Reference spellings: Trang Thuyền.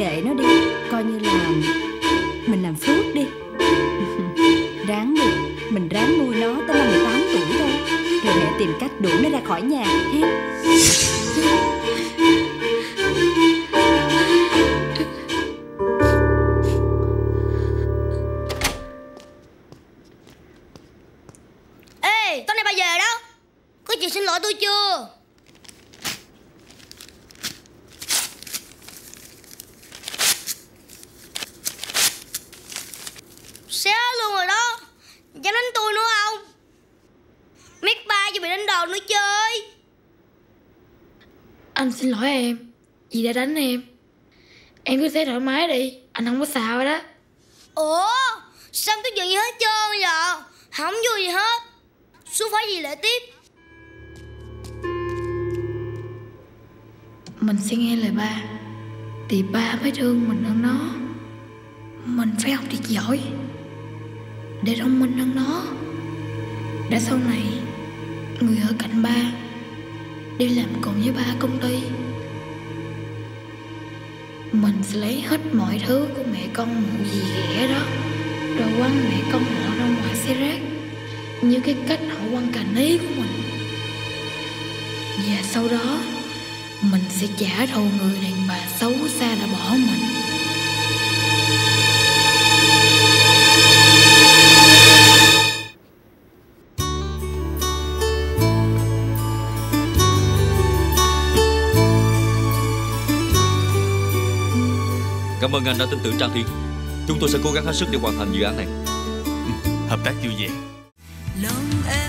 kệ nó đi, coi như là mình làm phước đi. Ráng đi, mình ráng nuôi nó tới 18 tuổi thôi, rồi mẹ tìm cách đuổi nó ra khỏi nhà hết. Ê, tối nay bà về đó, có chịu xin lỗi tôi chưa? Anh xin lỗi em vì đã đánh em. Em cứ thế thoải mái đi, anh không có xạo rồi đó. Ủa, sao cái chuyện gì hết trơn vậy? Không vui gì hết. Xuống phải gì lại tiếp. Mình sẽ nghe lời ba, thì ba mới thương mình hơn nó. Mình phải học thiệt giỏi để thông minh hơn nó, để sau này người ở cạnh ba đi làm cùng với ba công ty. Mình sẽ lấy hết mọi thứ của mẹ con mụ dì ghẻ đó, rồi quăng mẹ con họ ra ngoài xe rác như cái cách họ quăng cà ní của mình. Và sau đó mình sẽ trả thù người đàn bà xấu xa đã bỏ mình. Cảm ơn anh đã tin tưởng Trang Thuyền. Chúng tôi sẽ cố gắng hết sức để hoàn thành dự án này. Hợp tác vui vẻ.